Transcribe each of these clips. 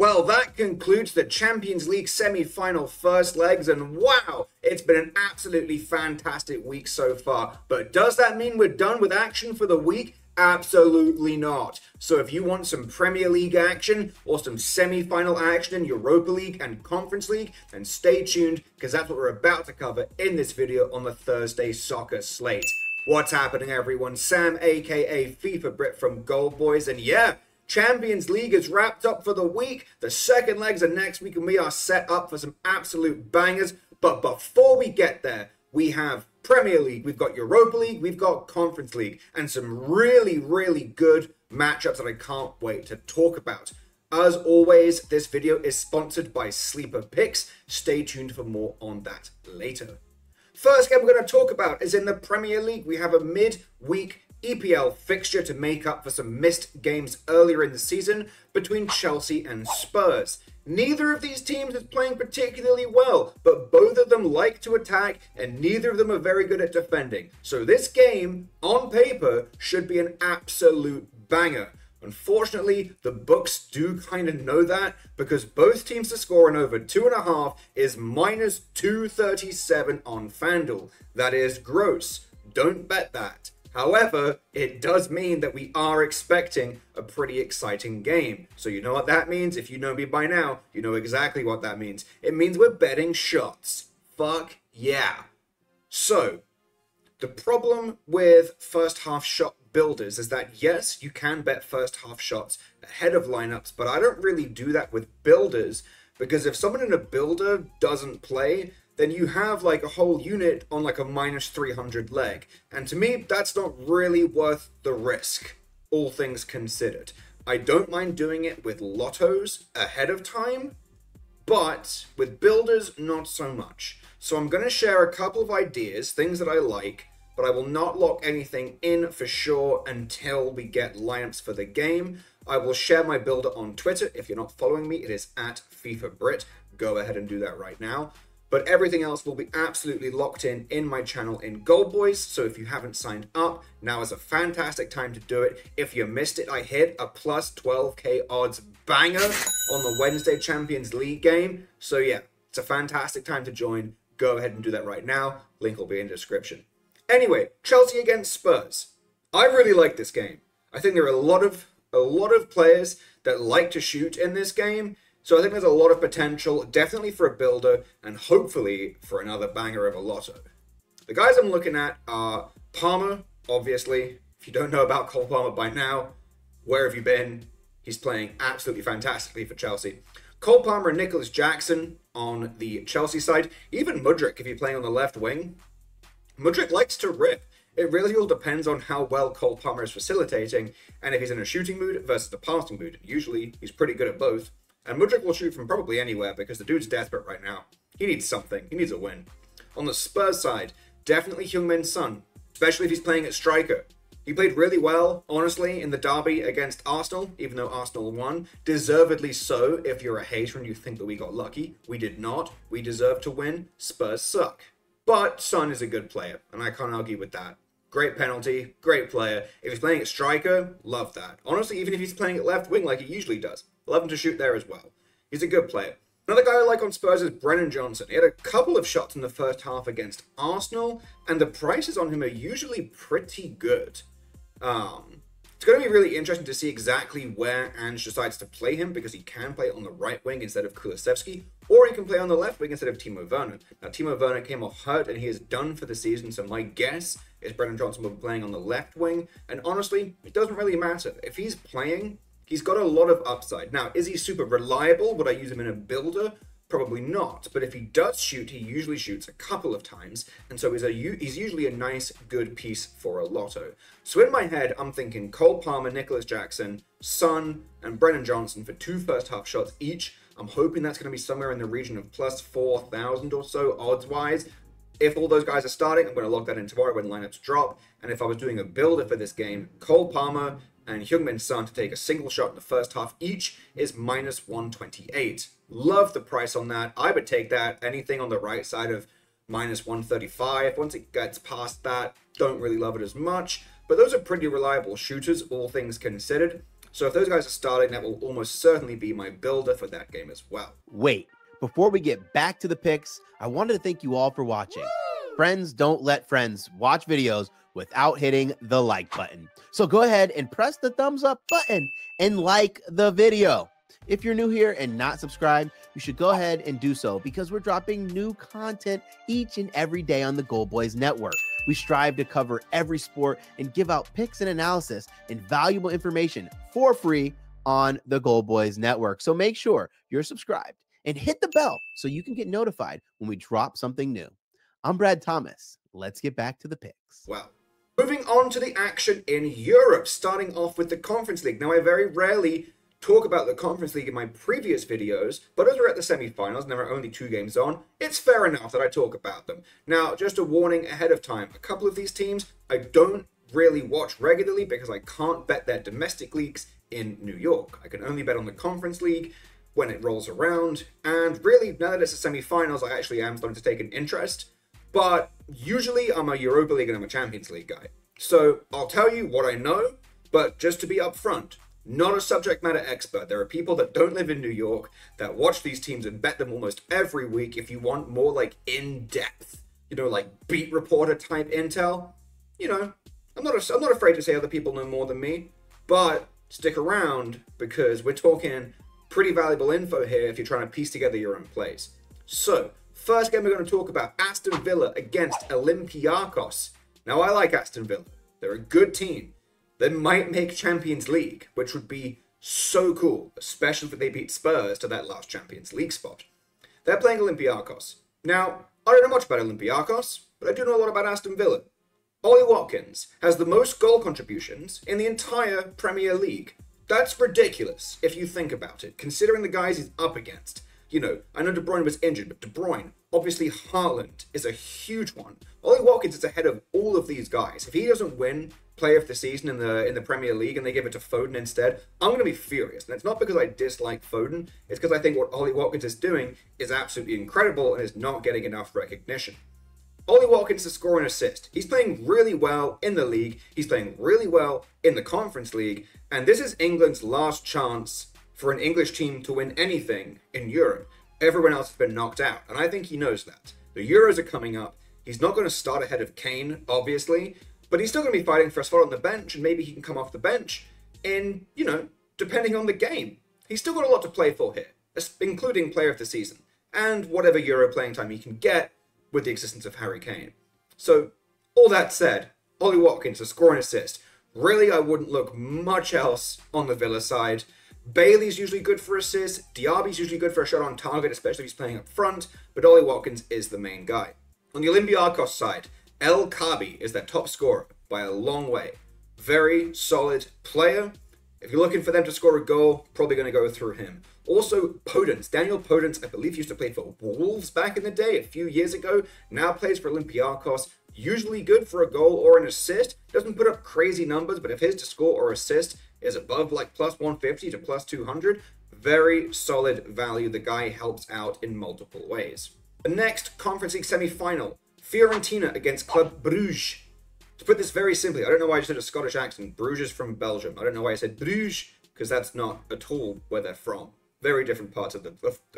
Well, that concludes the Champions League semi-final first legs, and wow, it's been an absolutely fantastic week so far. But does that mean we're done with action for the week? Absolutely not. So if you want some Premier League action or some semi-final action in Europa League and Conference League, then stay tuned, because that's what we're about to cover in this video on the Thursday soccer slate. What's happening, everyone? Sam, aka FIFA Brit from Gold Boys, and yeah, Champions League is wrapped up for the week. The second legs are next week, and we are set up for some absolute bangers. But before we get there, we have Premier League, we've got Europa League, we've got Conference League, and some really, really good matchups that I can't wait to talk about. As always, this video is sponsored by Sleeper Picks. Stay tuned for more on that later. First game we're going to talk about is in the Premier League. We have a mid-week EPL fixture to make up for some missed games earlier in the season between Chelsea and Spurs. Neither of these teams is playing particularly well, but both of them like to attack, and neither of them are very good at defending. So this game, on paper, should be an absolute banger. Unfortunately, the books do kind of know that, because both teams to score in over 2.5 is minus 237 on FanDuel. That is gross. Don't bet that. However, it does mean that we are expecting a pretty exciting game. So you know what that means? If you know me by now, you know exactly what that means. It means we're betting shots. Fuck yeah. So, the problem with first half shot builders is that yes, you can bet first half shots ahead of lineups, but I don't really do that with builders, because if someone in a builder doesn't play, then you have like a whole unit on like a minus 300 leg. And to me, that's not really worth the risk, all things considered. I don't mind doing it with lottos ahead of time, but with builders, not so much. So I'm going to share a couple of ideas, things that I like, but I will not lock anything in for sure until we get lineups for the game. I will share my builder on Twitter. If you're not following me, it is at FIFA Brit. Go ahead and do that right now. But everything else will be absolutely locked in my channel in Gold Boys. So if you haven't signed up, now is a fantastic time to do it. If you missed it, I hit a plus 12k odds banger on the Wednesday Champions League game. So yeah, it's a fantastic time to join. Go ahead and do that right now. Link will be in the description. Anyway, Chelsea against Spurs. I really like this game. I think there are a lot of players that like to shoot in this game. So I think there's a lot of potential, definitely for a builder, and hopefully for another banger of a lotto. The guys I'm looking at are Palmer, obviously. If you don't know about Cole Palmer by now, where have you been? He's playing absolutely fantastically for Chelsea. Cole Palmer and Nicholas Jackson on the Chelsea side. Even Mudryk, if you're playing on the left wing. Mudryk likes to rip. It really all depends on how well Cole Palmer is facilitating, and if he's in a shooting mood versus the passing mood. Usually, he's pretty good at both. And Mudryk will shoot from probably anywhere, because the dude's desperate right now. He needs something. He needs a win. On the Spurs side, definitely Heung-Min Son, especially if he's playing at striker. He played really well, honestly, in the derby against Arsenal, even though Arsenal won. Deservedly so, if you're a hater and you think that we got lucky. We did not. We deserve to win. Spurs suck. But Son is a good player, and I can't argue with that. Great penalty, great player. If he's playing at striker, love that. Honestly, even if he's playing at left wing like he usually does, love him to shoot there as well. He's a good player. Another guy I like on Spurs is Brennan Johnson. He had a couple of shots in the first half against Arsenal, and the prices on him are usually pretty good. It's going to be really interesting to see exactly where Ange decides to play him, because he can play on the right wing instead of Kulusevski, or he can play on the left wing instead of Timo Werner. Now, Timo Werner came off hurt, and he is done for the season, so my guess is Brennan Johnson will be playing on the left wing, and honestly, it doesn't really matter. If he's playing, he's got a lot of upside. Now, is he super reliable? Would I use him in a builder? Probably not. But if he does shoot, he usually shoots a couple of times. And so he's usually a nice, good piece for a lotto. So in my head, I'm thinking Cole Palmer, Nicholas Jackson, Son, and Brennan Johnson for 2 first half shots each. I'm hoping that's going to be somewhere in the region of plus 4,000 or so odds-wise. If all those guys are starting, I'm going to log that in tomorrow when lineups drop. And if I was doing a builder for this game, Cole Palmer and Heung-Min Son to take a single shot in the first half each is minus 128. Love the price on that. I would take that. Anything on the right side of minus 135. Once it gets past that, don't really love it as much. But those are pretty reliable shooters, all things considered. So if those guys are starting, that will almost certainly be my builder for that game as well. Wait, before we get back to the picks, I wanted to thank you all for watching. Woo! Friends don't let friends watch videos without hitting the like button. So go ahead and press the thumbs up button and like the video. If you're new here and not subscribed, you should go ahead and do so because we're dropping new content each and every day on the Gold Boys Network. We strive to cover every sport and give out picks and analysis and valuable information for free on the Gold Boys Network. So make sure you're subscribed and hit the bell so you can get notified when we drop something new. I'm Brad Thomas. Let's get back to the picks. Well, moving on to the action in Europe, starting off with the Conference League. Now, I very rarely talk about the Conference League in my previous videos, but as we're at the semi-finals and there are only 2 games on, it's fair enough that I talk about them. Now, just a warning ahead of time, a couple of these teams I don't really watch regularly because I can't bet their domestic leagues in New York. I can only bet on the Conference League when it rolls around, and really, now that it's the semi-finals, I actually am starting to take an interest, but usually I'm a Europa League and I'm a Champions League guy. So I'll tell you what I know, but just to be upfront, not a subject matter expert. There are people that don't live in New York that watch these teams and bet them almost every week. If you want more like in-depth, you know, like beat reporter type intel, you know, I'm not afraid to say other people know more than me, but stick around because we're talking pretty valuable info here if you're trying to piece together your own plays. So first game we're going to talk about, Aston Villa against Olympiacos. Now I like Aston Villa. They're a good team. They might make Champions League, which would be so cool, especially if they beat Spurs to that last Champions League spot. They're playing Olympiacos. Now, I don't know much about Olympiacos, but I do know a lot about Aston Villa. Ollie Watkins has the most goal contributions in the entire Premier League. That's ridiculous if you think about it, considering the guys he's up against. You know, I know De Bruyne was injured, but De Bruyne, obviously Haaland, is a huge one. Ollie Watkins is ahead of all of these guys. If he doesn't win player of the season in the Premier League and they give it to Foden instead, I'm going to be furious. And it's not because I dislike Foden. It's because I think what Ollie Watkins is doing is absolutely incredible and is not getting enough recognition. Ollie Watkins to score an assist. He's playing really well in the league. He's playing really well in the Conference League. And this is England's last chance for an English team to win anything in Europe. Everyone else has been knocked out. And I think he knows that. The Euros are coming up. He's not going to start ahead of Kane, obviously. But he's still going to be fighting for a spot on the bench, and maybe he can come off the bench. And, you know, depending on the game, he's still got a lot to play for here, including player of the season, and whatever Euro playing time he can get with the existence of Harry Kane. So, all that said, Ollie Watkins, a score and assist. Really, I wouldn't look much else on the Villa side. Bailey's usually good for assists, Diaby's usually good for a shot on target, especially if he's playing up front, but Ollie Watkins is the main guy. On the Olympiacos side, El Kaabi is their top scorer by a long way. Very solid player. If you're looking for them to score a goal, probably going to go through him. Also, Podence. Daniel Podence, I believe, used to play for Wolves back in the day, a few years ago. Now plays for Olympiacos. Usually good for a goal or an assist. Doesn't put up crazy numbers, but if his to score or assist is above like plus 150 to plus 200, very solid value. The guy helps out in multiple ways. The next Conference League semi-final. Fiorentina against Club Bruges. To put this very simply, I don't know why I just did a Scottish accent. Bruges is from Belgium. I don't know why I said Bruges, because that's not at all where they're from. Very different parts of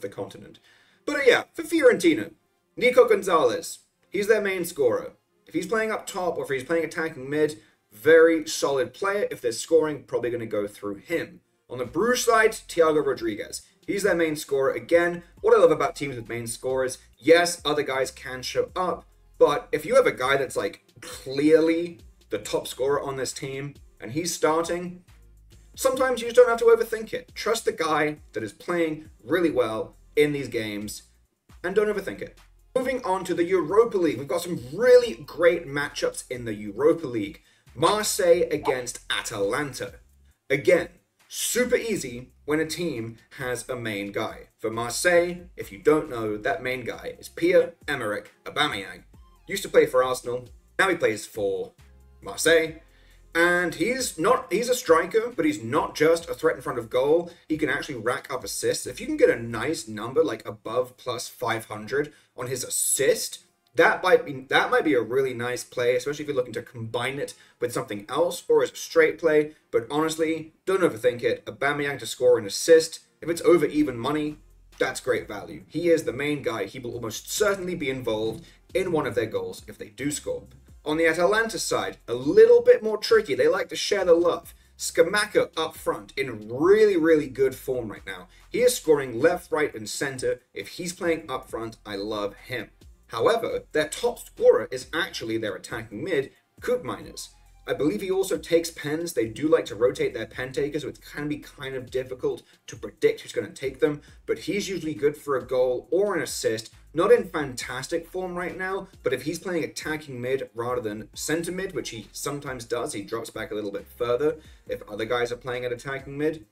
the continent. But yeah, for Fiorentina, Nico Gonzalez, he's their main scorer. If he's playing up top or if he's playing attacking mid, very solid player. If they're scoring, probably going to go through him. On the Bruges side, Thiago Rodriguez. He's their main scorer again. What I love about teams with main scorers, yes, other guys can show up, but if you have a guy that's like clearly the top scorer on this team and he's starting, sometimes you just don't have to overthink it. Trust the guy that is playing really well in these games and don't overthink it. Moving on to the Europa League, we've got some really great matchups in the Europa League. Marseille against Atalanta. Again, super easy when a team has a main guy. For Marseille, if you don't know, that main guy is Pierre-Emerick Aubameyang. Used to play for Arsenal, now he plays for Marseille. And he's a striker, but he's not just a threat in front of goal. He can actually rack up assists. If you can get a nice number, like above plus 500 on his assist, That might be a really nice play, especially if you're looking to combine it with something else or as a straight play. But honestly, don't overthink it. Aubameyang to score an assist. If it's over even money, that's great value. He is the main guy. He will almost certainly be involved in one of their goals if they do score. On the Atalanta side, a little bit more tricky. They like to share the love. Scamacca up front in really, really good form right now. He is scoring left, right, and center. If he's playing up front, I love him. However, their top scorer is actually their attacking mid, Koopmeiners. I believe he also takes pens. They do like to rotate their pen takers, so it can be kind of difficult to predict who's going to take them, but he's usually good for a goal or an assist. Not in fantastic form right now, but if he's playing attacking mid rather than center mid, which he sometimes does, he drops back a little bit further if other guys are playing at attacking mid.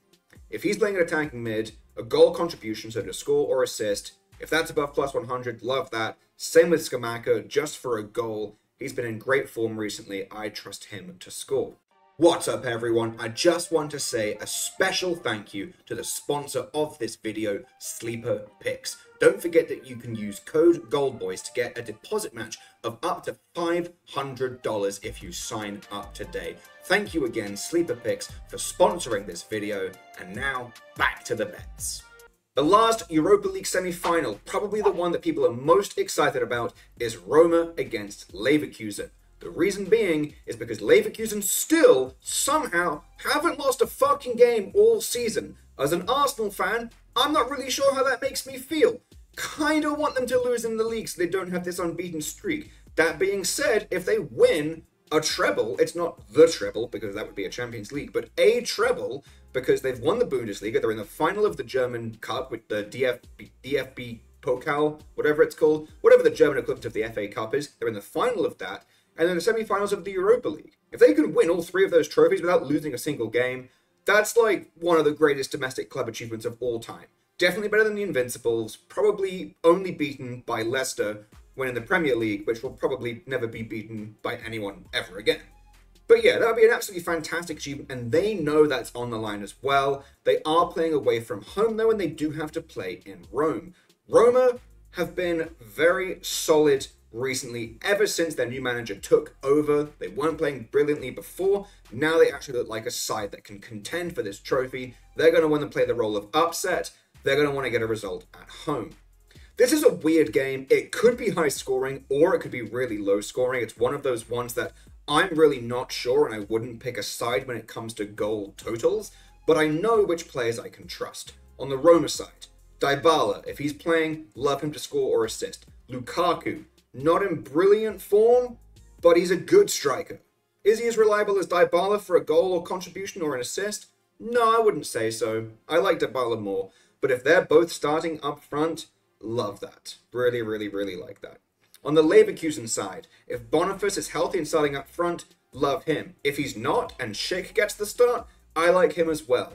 If he's playing at attacking mid, a goal contribution, so to score or assist, if that's above +100, love that. Same with Scamacca, just for a goal. He's been in great form recently. I trust him to score. What's up, everyone? I just want to say a special thank you to the sponsor of this video, Sleeper Picks. Don't forget that you can use code GOLDBOYS to get a deposit match of up to $500 if you sign up today. Thank you again, Sleeper Picks, for sponsoring this video. And now, back to the bets. The last Europa League semi-final, probably the one that people are most excited about, is Roma against Leverkusen. The reason being is because Leverkusen still, somehow, haven't lost a fucking game all season. As an Arsenal fan, I'm not really sure how that makes me feel. Kinda want them to lose in the league so they don't have this unbeaten streak. That being said, if they win a treble, it's not the treble, because that would be a Champions League, but a treble, because they've won the Bundesliga, they're in the final of the German Cup with the DFB Pokal, whatever it's called, whatever the German equivalent of the FA Cup is, they're in the final of that, and then the semi-finals of the Europa League. If they can win all three of those trophies without losing a single game, that's like one of the greatest domestic club achievements of all time. Definitely better than the Invincibles, probably only beaten by Leicester when in the Premier League, which will probably never be beaten by anyone ever again. But yeah, that would be an absolutely fantastic achievement, and they know that's on the line as well. They are playing away from home, though, and they do have to play in Rome. Roma have been very solid recently, ever since their new manager took over. They weren't playing brilliantly before. Now they actually look like a side that can contend for this trophy. They're going to want to play the role of upset. They're going to want to get a result at home. This is a weird game. It could be high scoring, or it could be really low scoring. It's one of those ones that I'm really not sure, and I wouldn't pick a side when it comes to goal totals, but I know which players I can trust. On the Roma side, Dybala, if he's playing, love him to score or assist. Lukaku, not in brilliant form, but he's a good striker. Is he as reliable as Dybala for a goal or contribution or an assist? No, I wouldn't say so. I like Dybala more, but if they're both starting up front, love that. Really, really, really like that. On the Leverkusen side, if Boniface is healthy and starting up front, love him. If he's not and Schick gets the start, I like him as well.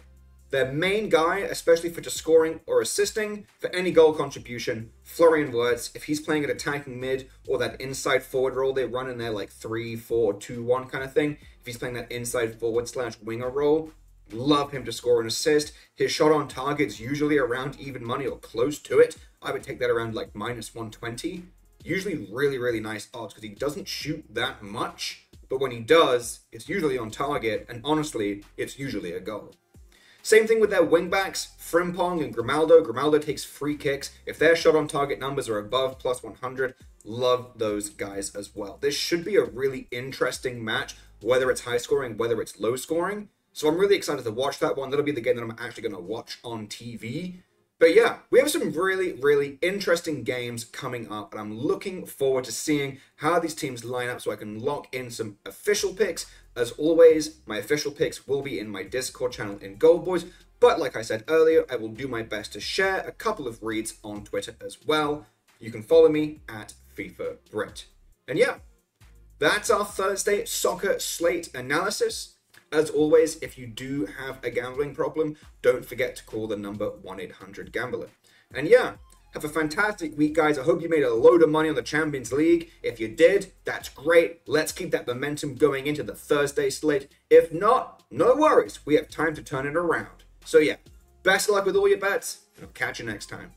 Their main guy, especially for just scoring or assisting, for any goal contribution, Florian Wirtz, if he's playing at attacking mid or that inside forward role they run in there, like 3-4-2-1 kind of thing, if he's playing that inside forward / winger role, love him to score and assist. His shot on target's usually around even money or close to it. I would take that around like -120. Usually really, really nice odds because he doesn't shoot that much, but when he does, it's usually on target, and honestly, it's usually a goal. Same thing with their wingbacks, Frimpong and Grimaldo. Grimaldo takes free kicks. If their shot on target numbers are above +100, love those guys as well. This should be a really interesting match, whether it's high scoring, whether it's low scoring. So I'm really excited to watch that one. That'll be the game that I'm actually going to watch on TV. But yeah, we have some really, really interesting games coming up, and I'm looking forward to seeing how these teams line up so I can lock in some official picks. As always, my official picks will be in my Discord channel in Gold Boys, but like I said earlier, I will do my best to share a couple of reads on Twitter as well. You can follow me at FIFA Brit. And yeah, that's our Thursday soccer slate analysis. As always, if you do have a gambling problem, don't forget to call the number 1-800-GAMBLER. And yeah, have a fantastic week, guys. I hope you made a load of money on the Champions League. If you did, that's great. Let's keep that momentum going into the Thursday slate. If not, no worries. We have time to turn it around. So yeah, best of luck with all your bets, and I'll catch you next time.